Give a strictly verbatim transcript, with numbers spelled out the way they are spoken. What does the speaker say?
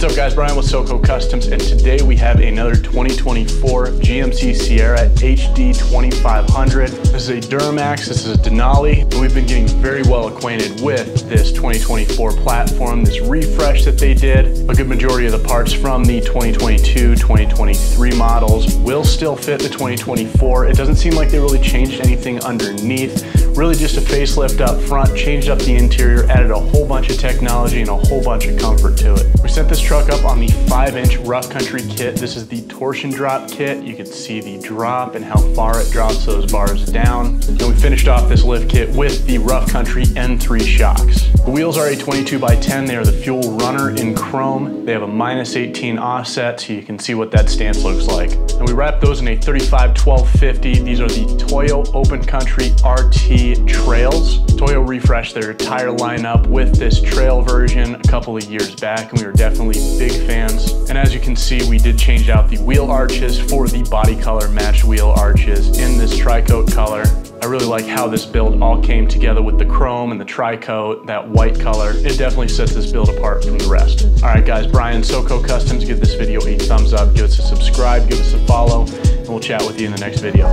What's up guys, Brian with SoCo Customs, and today we have another twenty twenty-four G M C Sierra H D twenty-five hundred. This is a Duramax, this is a Denali, and we've been getting very well acquainted with this twenty twenty-four platform, this refresh that they did. A good majority of the parts from the twenty twenty-two, twenty twenty-three models will still fit the twenty twenty-four. It doesn't seem like they really changed anything underneath. Really just a facelift up front, changed up the interior, added a whole bunch of technology and a whole bunch of comfort to it. We sent this truck up on the five inch Rough Country kit. This is the torsion drop kit. You can see the drop and how far it drops those bars down. And we finished off this lift kit with the Rough Country N three shocks. The wheels are a twenty-two by ten. They are the Fuel Runner in chrome. They have a minus eighteen offset, so you can see what that stance looks like. And we wrapped those in a thirty-five twelve fifty. These are the Toyo Open Country R T trails. Toyo refreshed their entire lineup with this trail version a couple of years back, and we were definitely big fans. And as you can see, we did change out the wheel arches for the body color matched wheel arches in this tri-coat color. I really like how this build all came together with the chrome and the tri-coat, that white color. It definitely sets this build apart from the rest. All right guys, Brian, SoCo Customs. Give this video a thumbs up, give us a subscribe, give us a follow, and we'll chat with you in the next video.